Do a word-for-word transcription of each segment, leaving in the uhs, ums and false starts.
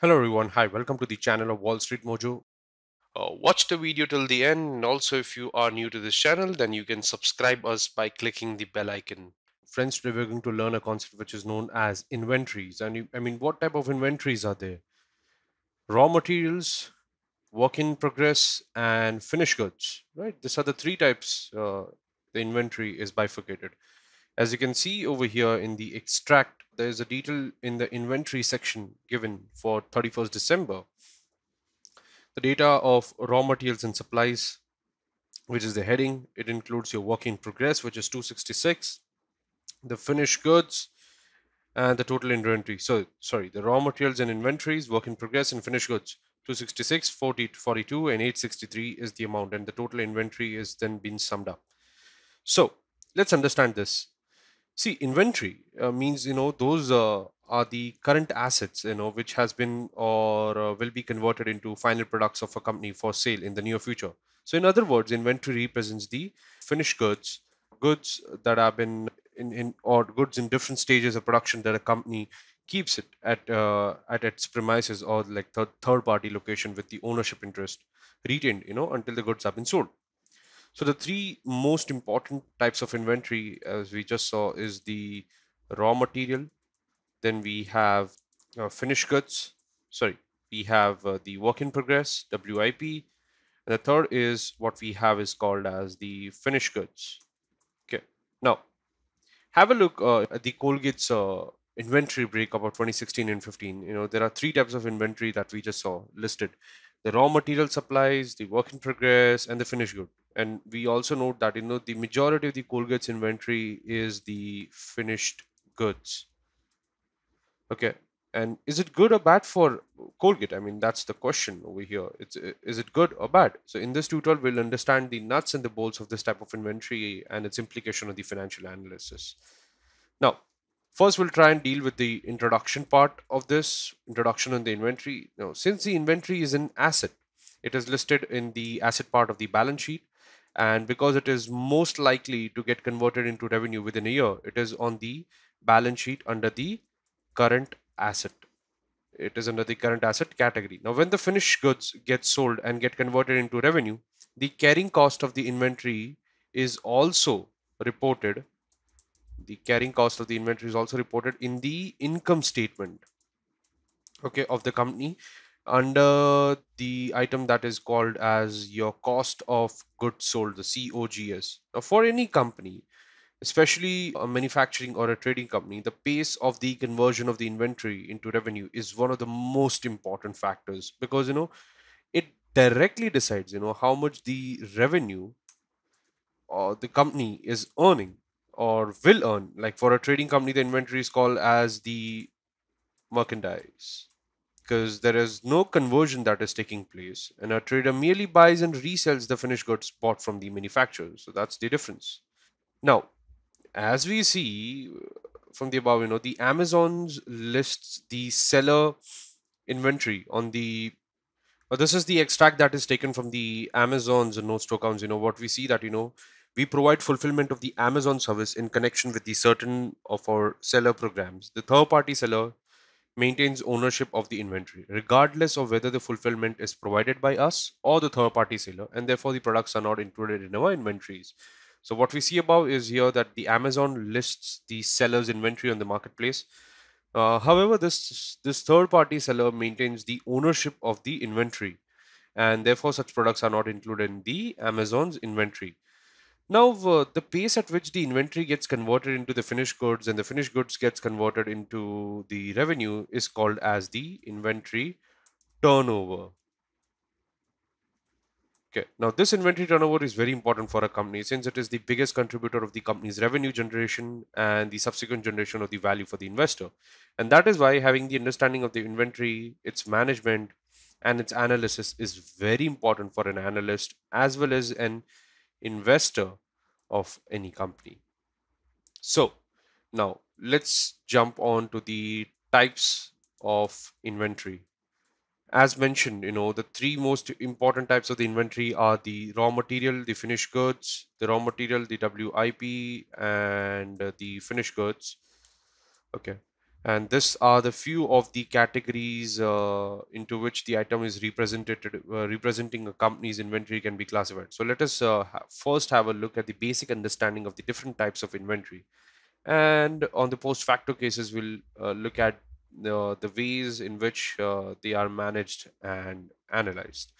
Hello everyone, hi, welcome to the channel of Wall Street Mojo. Uh, watch the video till the end, and also if you are new to this channel, then you can subscribe us by clicking the bell icon. Friends, today we're going to learn a concept which is known as inventories. And you, I mean, what type of inventories are there? Raw materials, work in progress, and finished goods, right? These are the three types uh, the inventory is bifurcated. As you can see over here in the extract, there is a detail in the inventory section given for thirty-first December. The data of raw materials and supplies, which is the heading. It includes your work in progress, which is two sixty-six, the finished goods, and the total inventory. So, sorry, the raw materials and inventories, work in progress, and finished goods. two sixty-six, forty, forty-two, and eight sixty-three is the amount, and the total inventory is then being summed up. So, let's understand this. See, inventory uh, means, you know, those uh, are the current assets, you know, which has been or uh, will be converted into final products of a company for sale in the near future. So in other words, inventory represents the finished goods, goods that have been in, in or goods in different stages of production that a company keeps it at, uh, at its premises or like th third party location with the ownership interest retained, you know, until the goods have been sold. So the three most important types of inventory, as we just saw, is the raw material. Then we have uh, finished goods. Sorry, we have uh, the work in progress, W I P. And the third is what we have is called as the finished goods. Okay. Now, have a look uh, at the Colgate's uh, inventory breakup of twenty sixteen and fifteen. You know, there are three types of inventory that we just saw listed: the raw material supplies, the work in progress, and the finished good. And we also note that, you know, the majority of the Colgate's inventory is the finished goods. Okay. And is it good or bad for Colgate? I mean, that's the question over here. It's, is it good or bad? So in this tutorial, we'll understand the nuts and the bolts of this type of inventory and its implication on the financial analysis. Now, first, we'll try and deal with the introduction part of this, introduction on the inventory. Now, since the inventory is an asset, it is listed in the asset part of the balance sheet. And because it is most likely to get converted into revenue within a year, it is on the balance sheet under the current asset. It is under the current asset category. Now, when the finished goods get sold and get converted into revenue, the carrying cost of the inventory is also reported. The carrying cost of the inventory is also reported in the income statement, okay, of the company under the item that is called as your cost of goods sold, the C O G S. Now, for any company, especially a manufacturing or a trading company, the pace of the conversion of the inventory into revenue is one of the most important factors because, you know, it directly decides, you know, how much the revenue or uh, the company is earning or will earn. Like for a trading company, the inventory is called as the merchandise because there is no conversion that is taking place, and a trader merely buys and resells the finished goods bought from the manufacturer. So that's the difference. Now, as we see from the above, you know, the Amazon lists the seller inventory on the uh, this is the extract that is taken from the Amazon's notes to accounts. You know, what we see that, you know, we provide fulfillment of the Amazon service in connection with the certain of our seller programs. The third-party seller maintains ownership of the inventory, regardless of whether the fulfillment is provided by us or the third-party seller, and therefore the products are not included in our inventories. So what we see above is here that the Amazon lists the seller's inventory on the marketplace. Uh, however, this, this third-party seller maintains the ownership of the inventory, and therefore such products are not included in the Amazon's inventory. Now, uh, the pace at which the inventory gets converted into the finished goods and the finished goods gets converted into the revenue is called as the inventory turnover. Okay. Now, this inventory turnover is very important for a company since it is the biggest contributor of the company's revenue generation and the subsequent generation of the value for the investor. And that is why having the understanding of the inventory, its management, and its analysis is very important for an analyst as well as an investor of any company. So now let's jump on to the types of inventory. As mentioned, you know, the three most important types of the inventory are the raw material, the finished goods, the raw material, the W I P, and the finished goods. Okay. And this are the few of the categories uh, into which the item is represented, uh, representing a company's inventory can be classified. So let us uh, ha first have a look at the basic understanding of the different types of inventory. And on the post-facto cases, we'll uh, look at uh, the ways in which uh, they are managed and analyzed.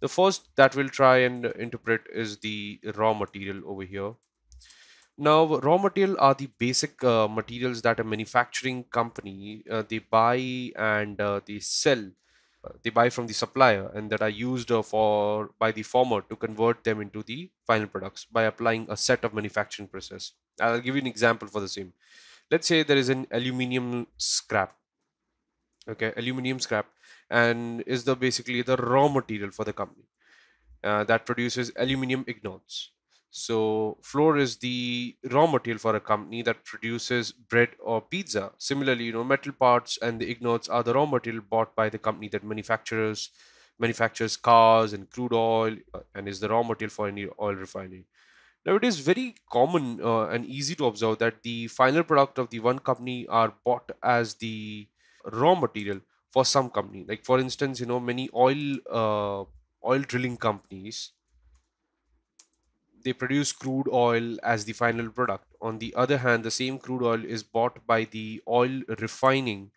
The first that we'll try and interpret is the raw material over here. Now, raw material are the basic uh, materials that a manufacturing company, uh, they buy and uh, they sell, uh, they buy from the supplier, and that are used uh, for by the former to convert them into the final products by applying a set of manufacturing process. I'll give you an example for the same. Let's say there is an aluminium scrap. Okay, aluminium scrap and is the basically the raw material for the company uh, that produces aluminium ignites. So flour is the raw material for a company that produces bread or pizza. Similarly, you know, metal parts and the ignites are the raw material bought by the company that manufactures manufactures cars and crude oil, and is the raw material for any oil refinery. Now, it is very common uh, and easy to observe that the final product of the one company are bought as the raw material for some company. Like, for instance, you know, many oil uh, oil drilling companies, they produce crude oil as the final product. On the other hand, the same crude oil is bought by the oil refining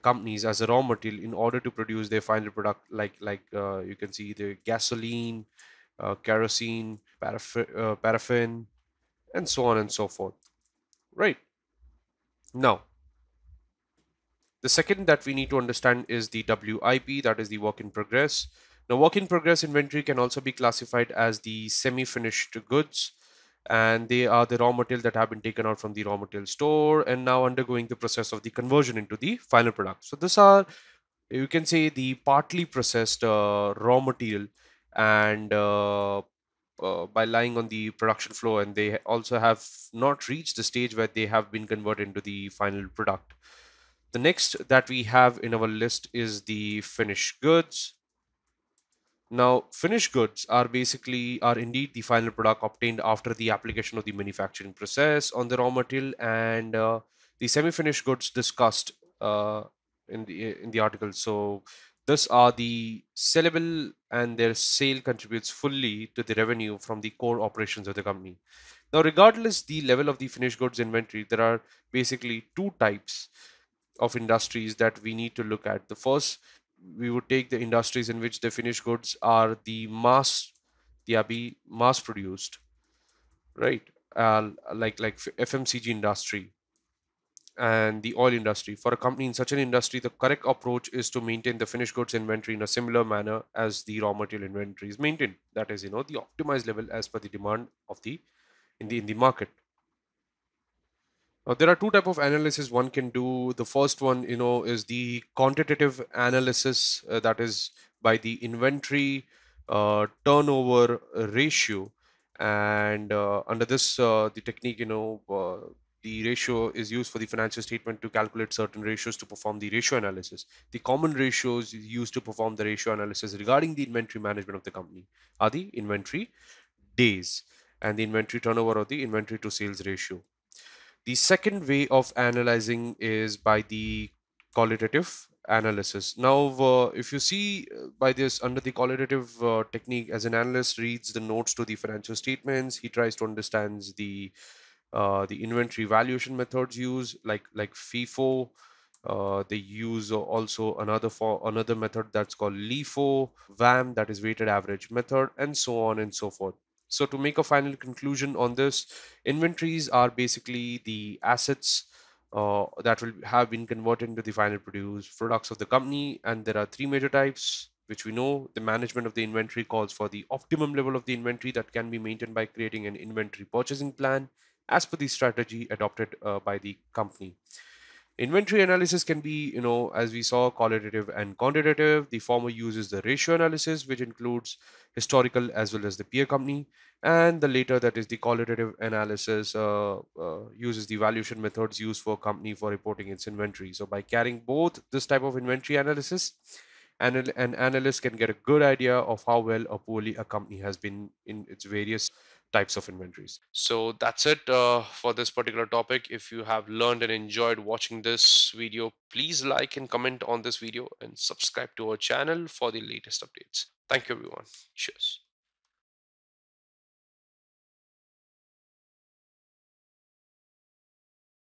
companies as a raw material in order to produce their final product, like like uh, you can see the gasoline, uh, kerosene, paraffin, uh, paraffin, and so on and so forth. Right. Now, the second that we need to understand is the W I P, that is the work in progress. Now, work in progress inventory can also be classified as the semi-finished goods, and they are the raw material that have been taken out from the raw material store and now undergoing the process of the conversion into the final product. So these are, you can say, the partly processed uh, raw material, and uh, uh, by lying on the production floor, and they also have not reached the stage where they have been converted into the final product. The next that we have in our list is the finished goods. Now, finished goods are basically are indeed the final product obtained after the application of the manufacturing process on the raw material, and uh, the semi-finished goods discussed uh, in the in the article. So these are the sellable, and their sale contributes fully to the revenue from the core operations of the company. Now, regardless the level of the finished goods inventory, there are basically two types of industries that we need to look at. The first, we would take the industries in which the finished goods are the mass, they are be mass produced, right? Uh, like like F M C G industry and the oil industry. For a company in such an industry, the correct approach is to maintain the finished goods inventory in a similar manner as the raw material inventory is maintained. That is, you know, the optimized level as per the demand of the in the in the market. Now, there are two types of analysis one can do. The first one, you know, is the quantitative analysis, uh, that is by the inventory uh, turnover ratio. And uh, under this, uh, the technique, you know, uh, the ratio is used for the financial statement to calculate certain ratios to perform the ratio analysis. The common ratios used to perform the ratio analysis regarding the inventory management of the company are the inventory days and the inventory turnover, or the inventory to sales ratio. The second way of analyzing is by the qualitative analysis. Now, uh, if you see by this, under the qualitative uh, technique, as an analyst reads the notes to the financial statements, he tries to understand the uh, the inventory valuation methods used, like like FIFO. Uh, they use also another for another method that's called LIFO, V A M, that is weighted average method, and so on and so forth. So to make a final conclusion on this, inventories are basically the assets uh, that will have been converted into the final produced products of the company. And there are three major types, which we know. The management of the inventory calls for the optimum level of the inventory that can be maintained by creating an inventory purchasing plan as per the strategy adopted uh, by the company. Inventory analysis can be, you know, as we saw, qualitative and quantitative. The former uses the ratio analysis, which includes historical as well as the peer company, and the later, that is the qualitative analysis, uh, uh, uses the valuation methods used for a company for reporting its inventory. So by carrying both this type of inventory analysis, an, an analyst can get a good idea of how well or poorly a company has been in its various types of inventories. So that's it uh, for this particular topic. If you have learned and enjoyed watching this video, please like and comment on this video and subscribe to our channel for the latest updates. Thank you, everyone. Cheers.